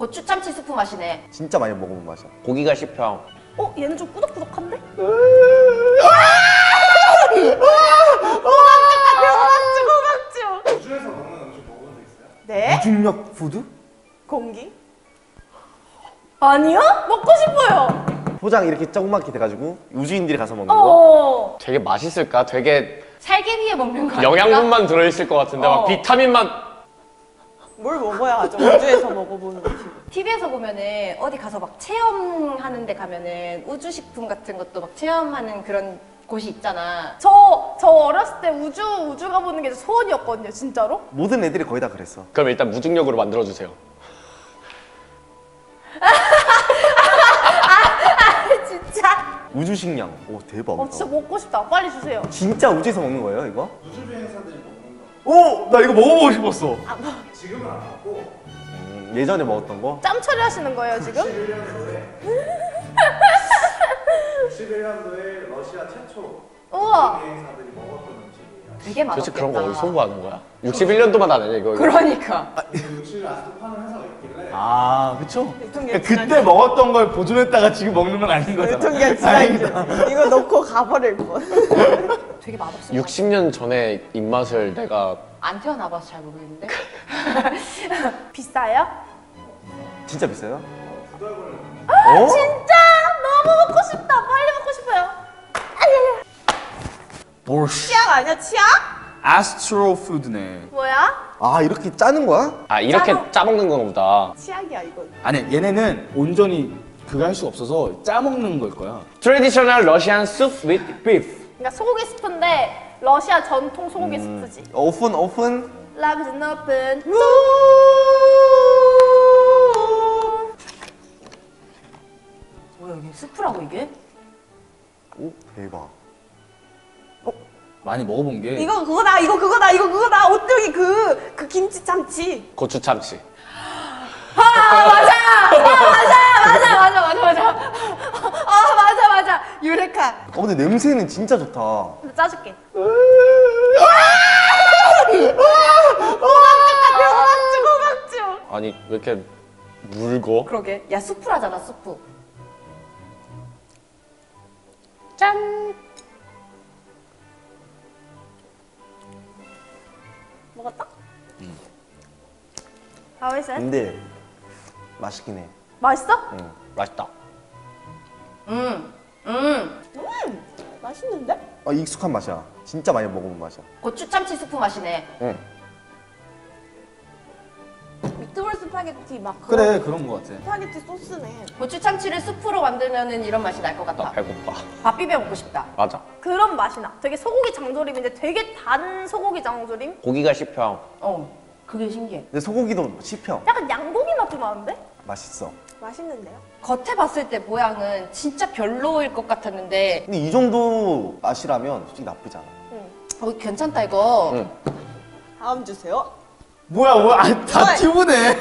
고추참치 수프 맛이네. 진짜 많이 먹어본 맛이야. 고기가 씹혀. 어? 얘는 좀 꾸덕꾸덕한데? 호박죽! 우주에서 먹는 음식 먹어본 적 있어요? 네? 무중력 푸드? 공기? 아니요? 먹고 싶어요! 포장 이렇게 조그맣게 돼가지고 우주인들이 가서 먹는 거? 되게 맛있을까? 되게 살개비에 먹는 거 아닐까? 영양분만 들어있을 것 같은데 막 비타민만 뭘 먹어야 하죠? 우주에서 먹어보는 음식. TV에서 보면은 어디 가서 막 체험하는 데 가면은 우주식품 같은 것도 막 체험하는 그런 곳이 있잖아. 저 어렸을 때 우주 가보는 게 소원이었거든요, 진짜로. 모든 애들이 거의 다 그랬어. 그럼 일단 무중력으로 만들어주세요. 진짜. 우주식량. 오, 대박. 진짜 먹고 싶다. 빨리 주세요. 진짜 우주에서 먹는 거예요, 이거? 우주비행사들이 오! 나 이거 먹어보고 싶었어! 아, 뭐. 지금은 안 먹고 예전에 먹었던 거? 짬 처리하시는 거예요 지금? 11년도에 러시아 최초 비행사들이 먹었던 음식이에요. 되게 맛없겠다. 도대체 그런 거 어디서 공부하는 거야? 61년도만 안 했냐 이거? 그러니까! 육수를 아직도 파는 회사가 있길래 그쵸? 그러니까 그때 먹었던 걸 보존했다가 지금 먹는 건 아닌 거잖아. 유통기한 지나니까 이거 넣고 가버릴 거. 되게 맛없어. 60년 전에 입맛을 내가 안 태어나봐서 잘 모르겠는데. 비싸요? 진짜 비싸요? 2달 걸렸네. 아, 진짜 너무 먹고 싶다. 빨리 먹고 싶어요. 뭘? 치약 아니야 치약? 아스트로 푸드네. 뭐야? 아 이렇게 짜는 거야? 아 이렇게 짜먹는 건가 보다. 치약이야 이건. 아니 얘네는 온전히 그거 할 수 없어서 짜먹는 걸 거야. 트래디셔널 러시안 수프 with beef. 그러니까 소고기 스프인데 러시아 전통 소고기 스프지. 오픈 오픈 라비즌 오픈. 뭐야 이게 스프라고 이게? 오 대박. 많이 먹어본 게 이거 그거다 이거 그거다 이거 그거다. 오뚜기 그 김치 참치 고추 참치. 아 맞아! 맞아! 유레카! 근데 냄새는 진짜 좋다. 짜줄게. 호박죽! 아니 왜 이렇게 묽어? 그러게. 야 수프라잖아 수프. 짠! 먹었다? 응. How is it? 근데 맛있긴 해. 맛있어? 응. 맛있다. 맛있는데? 익숙한 맛이야. 진짜 많이 먹어본 맛이야. 고추참치 수프 맛이네. 응. 미트볼 스파게티 막 그래 그런 거 같아. 스파게티 소스네. 고추참치를 수프로 만들면은 이런 맛이 날 것 같다. 나 배고파. 밥 비벼 먹고 싶다. 맞아. 그런 맛이 나. 되게 소고기 장조림인데 되게 단 소고기 장조림? 고기가 씹혀. 그게 신기해. 근데 소고기도 씹혀. 약간 양고기 맛도 나는데? 맛있어. 맛있는데요? 겉에 봤을 때 모양은 진짜 별로일 것 같았는데 근데 이 정도 맛이라면 솔직히 나쁘지 않아. 괜찮다 이거. 다음 주세요. 뭐야 다 튀우네.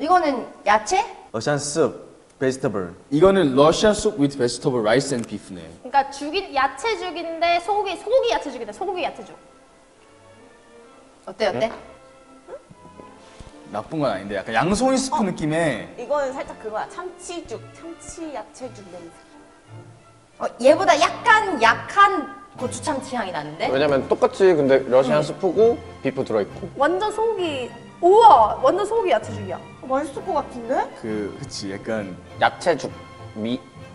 이거는 야채? 러시안 수프 베지터블. 이거는 러시아 수프 with vegetable rice and beef네. 그러니까 죽인 야채죽인데 소고기 야채죽이다. 소고기 야채죽. 어때? 나쁜 건 아닌데 약간 양송이 스프 느낌의 이거는 살짝 그거야. 참치죽, 참치 야채죽 냄새. 얘보다 약간 약한 고추참치 향이 나는데? 왜냐면 똑같이 근데 러시안 스프고 비프 들어있고 완전 소고기. 우와! 완전 소고기 야채죽이야. 맛있을 것 같은데? 그치 약간 야채죽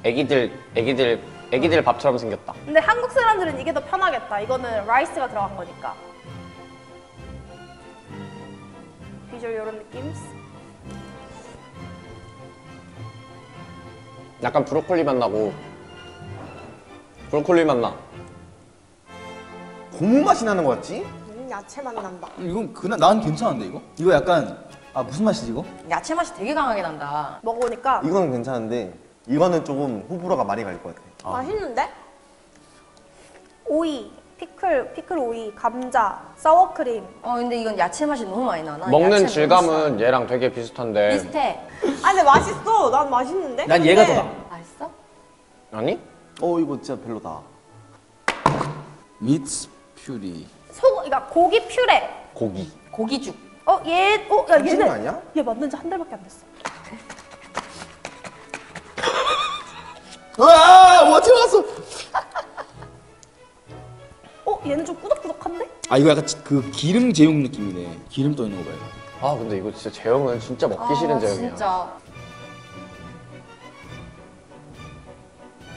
애기들 밥처럼 생겼다. 근데 한국 사람들은 이게 더 편하겠다. 이거는 라이스가 들어간 거니까 이런 느낌? 약간 브로콜리 맛 나고 브로콜리 맛 나. 고무 맛이 나는 거 같지? 야채 맛 난다. 이건 난 괜찮은데 이거? 이거 약간 무슨 맛이지 이거? 야채 맛이 되게 강하게 난다. 먹어보니까 이거는 괜찮은데 이거는 조금 호불호가 많이 갈 것 같아. 맛있는데? 오이 피클 오이, 감자, 사워크림. 근데 이건 야채 맛이 너무 많이 나. 먹는 질감은 얘랑 되게 비슷한데. 비슷해. 근데 맛있어. 난 맛있는데? 난 얘가 더 나. 맛있어? 아니? 이거 진짜 별로다. 미츠 퓨리. 그러니까 고기 퓨레. 고기죽. 얘 맞는 지 한 달밖에 안 됐어. 으아! 어디 왔어? 어? 얘는 좀 꾸덕꾸덕한데? 아 이거 약간 그 기름 제형 느낌이네. 기름 떠 있는 거 봐요. 아 근데 이거 진짜 제형은 진짜 먹기 싫은 제형이야. 진짜.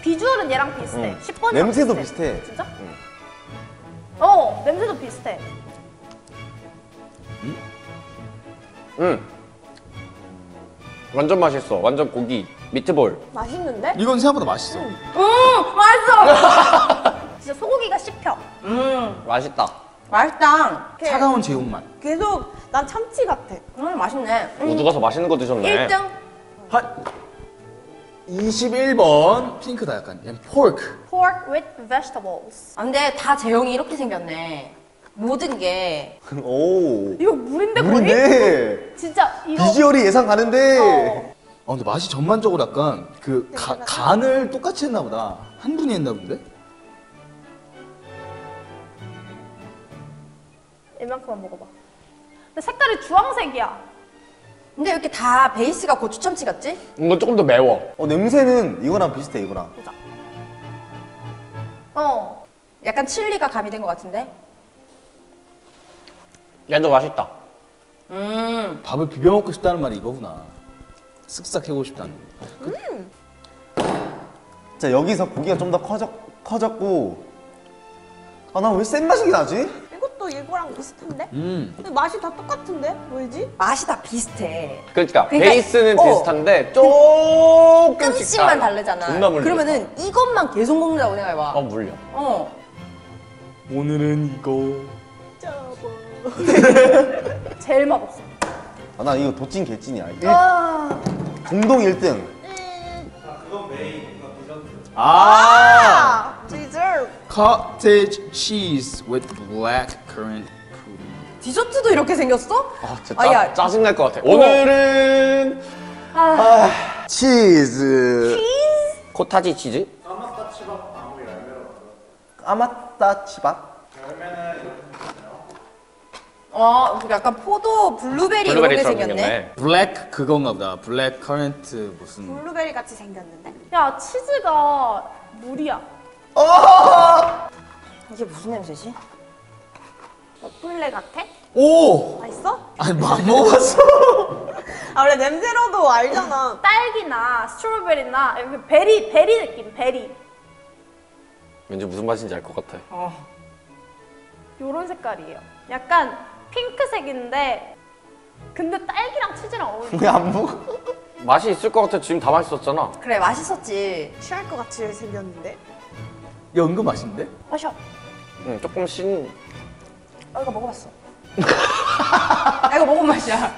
비주얼은 얘랑 비슷해. 10번이랑 냄새도 비슷해. 진짜? 어! 냄새도 비슷해. 완전 맛있어. 완전 고기, 미트볼. 맛있는데? 이건 생각보다 맛있어. 맛있어! 진짜 소고기가 씹혀. 맛있다. 맛있다. 차가운 제육맛. 계속 난 참치 같아. 맛있네. 우주 가서 맛있는 거 드셨네. 1등. 21번 핑크다 약간. 포크. Pork with vegetables. 아 근데 다 제형이 이렇게 생겼네. 모든 게. 오. 이거 물인데 물인데. 진짜 이거. 비주얼이 예상 가는데. 아 근데 맛이 전반적으로 약간 그 간을 똑같이 했나 보다. 한 분이 했나 본데. 이만큼만 먹어봐. 근데 색깔이 주황색이야. 근데 이렇게 다 베이스가 고추 참치 같지? 이건 조금 더 매워. 냄새는 이거랑 비슷해, 이거랑. 보자. 약간 칠리가 가미된 것 같은데? 얘도 맛있다. 밥을 비벼 먹고 싶다는 말이 이거구나. 쓱싹 해보고 싶다는. 자, 여기서 고기가 좀 더 커졌고. 아, 나 왜 센 맛이 나지? 이거랑 비슷한데? 근데 맛이 다 똑같은데? 왜지? 맛이 다 비슷해. 그러니까 베이스는 비슷한데 조금씩만 다르잖아. 그러면은 이것만 계속 먹는다고 생각해봐. 물려. 오늘은 이거 짜봐. 제일 맛없어. 나 이거 도찐 개찐이야. 공동 1등. 그건 메인, 이건 디저트. 디저트. Cottage cheese with black currant pudding. 디저트도 이렇게 생겼어? 아 진짜 짜증날 것 같아. 오늘은 치즈. 코타지 치즈? 까마타치밥 아무리 알면 까마타치밥? 열매는 이렇게 생겼나요? 약간 포도 블루베리 이런 게 생겼네. 블랙 그건가 보다. 블랙 커런트 무슨 블루베리 같이 생겼는데? 야 치즈가 물이야. 이게 무슨 냄새지? 먹플레 같아? 오! 맛있어? 아니 안 먹었어. 원래 냄새로도 알잖아. 딸기나 스트로베리나 이렇게 베리 느낌. 베리. 왠지 무슨 맛인지 알 것 같아. 요런 색깔이에요. 약간 핑크색인데 근데 딸기랑 치즈랑 어울려. 왜 안 먹어? 맛이 있을 것 같아. 지금 다 맛있었잖아. 그래 맛있었지. 취할 것 같이 생겼는데? 야, 은근 맛있는데? 마셔. 응, 조금 신. 이거 먹어봤어. 이거 먹은 맛이야.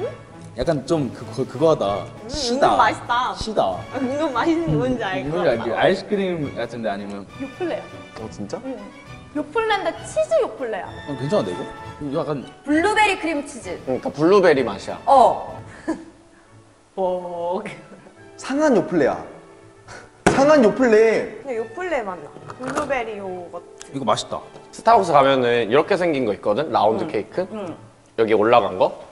응? 약간 좀 그거하다. 은근 맛있다. 시다. 은근 맛있는 건지 알겠다. 아이스크림 같은데 아니면? 요플레야. 진짜? 응. 요플레인데 치즈 요플레야. 괜찮은데 이거? 약간 블루베리 크림 치즈. 그러니까 블루베리 맛이야. 상한 요플레야. 상한 요플레. 근데 요플레 맞나? 블루베리 요거트. 이거 맛있다. 스타벅스 가면은 이렇게 생긴 거 있거든? 라운드 케이크? 여기 올라간 거?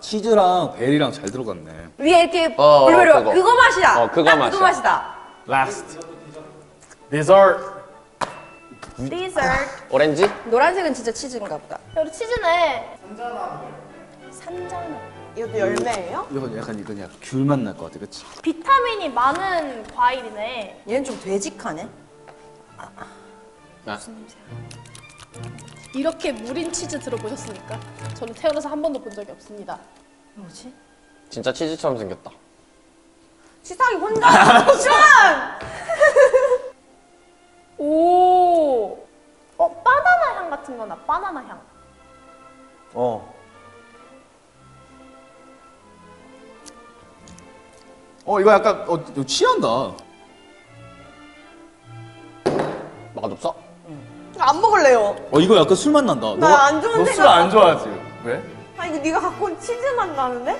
치즈랑 베리랑 잘 들어갔네. 위에 이렇게 블루베리 그거 맛이야. 그거 맛이다. 라스트. 디저트. 오렌지? 노란색은 진짜 치즈인가 보다. 여기 치즈네. 산자나. 이것도 열매예요? 이건 약간 귤 맛 날 것 같아, 그치? 비타민이 많은 과일이네. 얘는 좀 되직하네? 무슨 냄새야? 이렇게 물인 치즈 들어보셨습니까? 저는 태어나서 한 번도 본 적이 없습니다. 뭐지? 진짜 치즈처럼 생겼다. 치사하게 혼자! 오! 바나나 향 같은 거나 바나나 향. 이거 약간 이거 취한다. 맛없어? 안 먹을래요. 이거 약간 술 맛 난다. 나 안 좋은 생각. 너 술 안 좋아하지? 왜? 이거 네가 갖고 온 치즈 맛 나는데?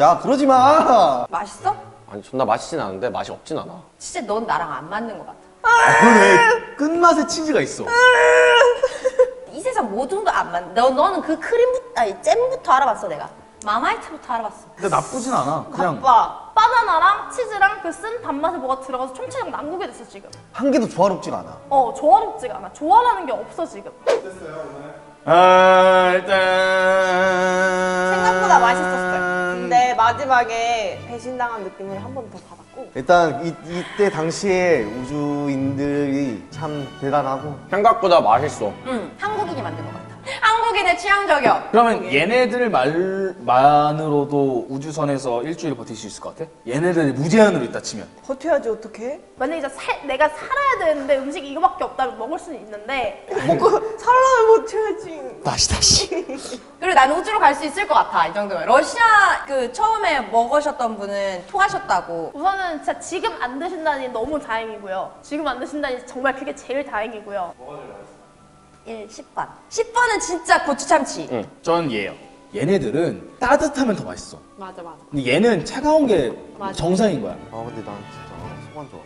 야 그러지 마. 맛있어? 아니 존나 맛있진 않은데 맛이 없진 않아. 진짜 넌 나랑 안 맞는 것 같아. 그러네. 끝맛에 치즈가 있어. 이 세상 모든 거 안 맞는. 너는 그 크림부터 잼부터 알아봤어 내가. 마마이트부터 알아봤어. 근데 나쁘진 않아. 그냥 바빠. 바나나랑 치즈랑 그 쓴 단맛에 뭐가 들어가서 촘치장 난국이 됐어 지금. 한 개도 조화롭지가 않아. 어, 조화롭지가 않아. 조화라는 게 없어 지금. 어땠어요 오늘? 일단 생각보다 맛있었어요. 근데 마지막에 배신당한 느낌을 한 번 더 받았고, 일단 이때 당시에 우주인들이 참 대단하고 생각보다 맛있어. 응, 한국인이 만든 것 같아. 한국인의 취향 저격. 그러면 얘네들 말만으로도 우주선에서 일주일 버틸 수 있을 것 같아? 얘네들이 무제한으로 있다 치면 버텨야지 어떡해? 만약에 진짜 내가 살아야 되는데 음식이 이거밖에 없다면 먹을 수는 있는데 먹고 살라면 버텨야지. 다시 그리고 난 우주로 갈 수 있을 것 같아. 이 정도면 러시아 그 처음에 먹으셨던 분은 토하셨다고. 우선은 진짜 지금 안 드신다니 너무 다행이고요. 지금 안 드신다니 정말 그게 제일 다행이고요. 뭐가 제일 맛있어? 10번. 10번은 진짜 고추참치. 응, 전 얘요. 얘네들은 따뜻하면 더 맛있어. 맞아, 맞아. 근데 얘는 차가운 게 맞아. 정상인 거야. 아, 근데 난 진짜 속 안 좋아.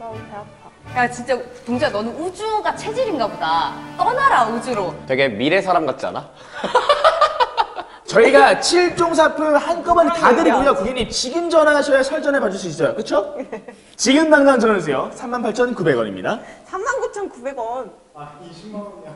나 오늘 배 아파. 야, 진짜 동지야, 너는 우주가 체질인가 보다. 떠나라, 우주로. 되게 미래 사람 같지 않아? 저희가 7종 사품 한꺼번에 다 드리고요. 고객님 지금 전화하셔야 설전해 봐줄 수 있어요. 그쵸? 지금 당장 전화주세요. 38,900원입니다. 39,900원. 아, 20만 원이야.